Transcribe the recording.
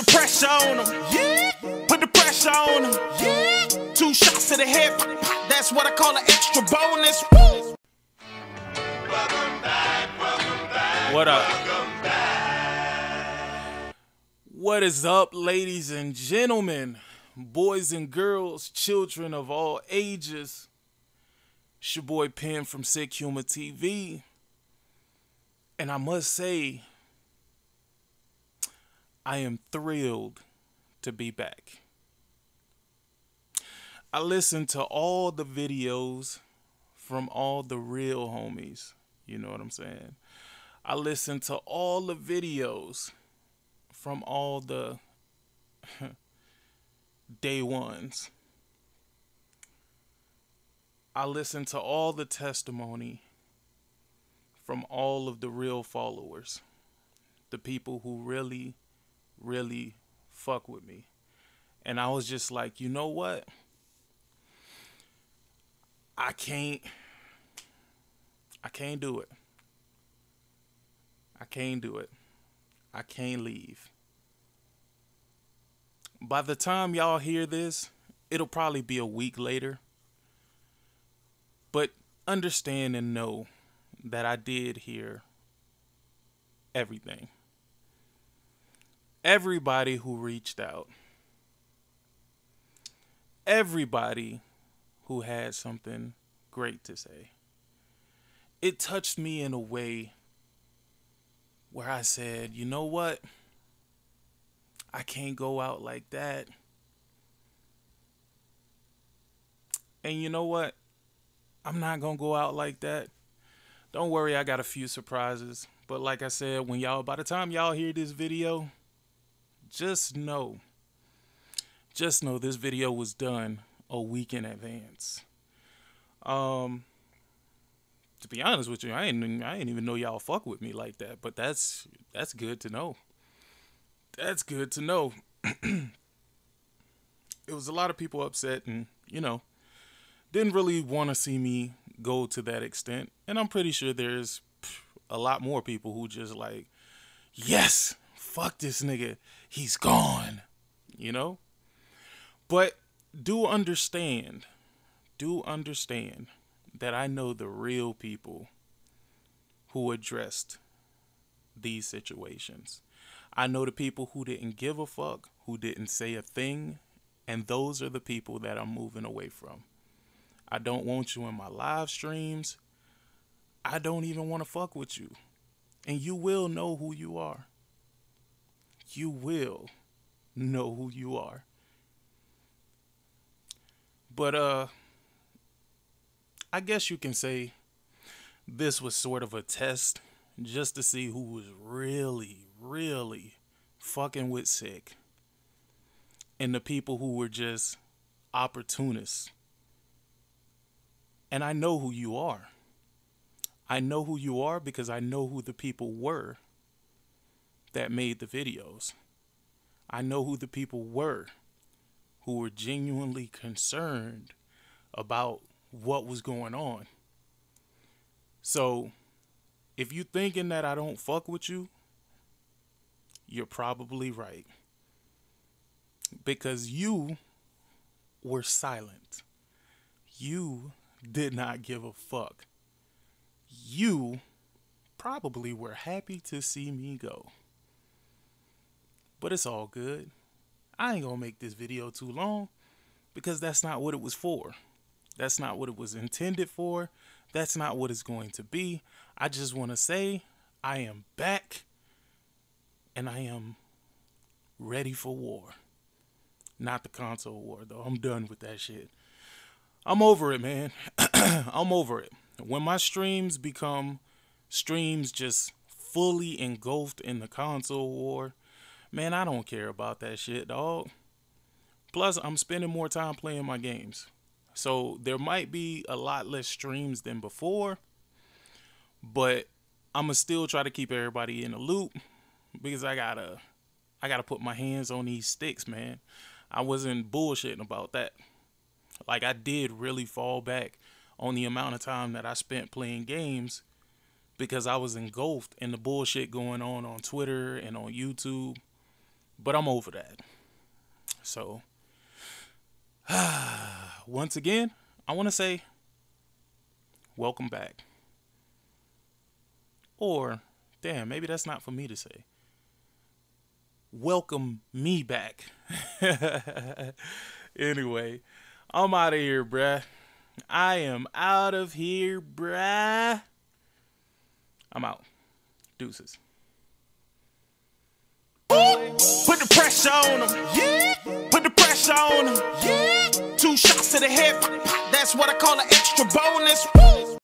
the pressure on him. Yeah. Put the pressure on him. Yeah. 2 shots to the head. Pop, pop. That's what I call an extra bonus. Woo. Welcome back, welcome back. What up? Welcome back. What is up, ladies and gentlemen, boys and girls, children of all ages? It's your boy Penn from Sick Humor TV. And I must say, I am thrilled to be back. I listened to all the videos from all the real homies. You know what I'm saying? I listened to all the videos from all the day ones. I listened to all the testimony from all of the real followers, the people who really fuck with me. And I was just like, you know what? I can't do it. I can't do it. I can't leave. By the time y'all hear this, it'll probably be a week later. But understand and know that I did hear everything. Everybody who reached out. Everybody who had something great to say. It touched me in a way where I said, you know what? I can't go out like that. And you know what? I'm not going to go out like that. Don't worry, I got a few surprises. But like I said, when y'all, by the time y'all hear this video, just know this video was done a week in advance. To be honest with you, I ain't even know y'all fuck with me like that, but that's good to know. That's good to know. It was a lot of people upset and, you know, didn't really want to see me go to that extent. And I'm pretty sure there's a lot more people who just like, yes, fuck this nigga, he's gone, you know? But do understand that I know the real people who addressed these situations. I know the people who didn't give a fuck, who didn't say a thing, and those are the people that I'm moving away from. I don't want you in my live streams. I don't even want to fuck with you. And you will know who you are. You will know who you are. But I guess you can say this was sort of a test just to see who was really fucking with Sick. And the people who were just opportunists. And I know who you are. I know who you are because I know who the people were that made the videos. I know who the people were who were genuinely concerned about what was going on. So if you thinking that I don't fuck with you, you're probably right, because you were silent. You did not give a fuck. You probably were happy to see me go. But it's all good. I ain't gonna make this video too long because that's not what it was for. That's not what it was intended for. That's not what it's going to be. I just want to say I am back and I am ready for war. Not the console war, though. I'm done with that shit. I'm over it, man. I'm over it. When my streams become streams just fully engulfed in the console war, man, I don't care about that shit, dog. Plus, I'm spending more time playing my games. So there might be a lot less streams than before, but I'm going to still try to keep everybody in the loop because I gotta put my hands on these sticks, man. I wasn't bullshitting about that. Like, I did really fall back on the amount of time that I spent playing games because I was engulfed in the bullshit going on Twitter and on YouTube. But I'm over that. So, once again, I want to say, welcome back. Or, damn, maybe that's not for me to say. Welcome me back. Anyway, I'm out of here, bruh. I am out of here, bruh. I'm out. Deuces. Put the pressure on him. Yeah. Put the pressure on him. Yeah. 2 shots to the head. That's what I call an extra bonus. Woo.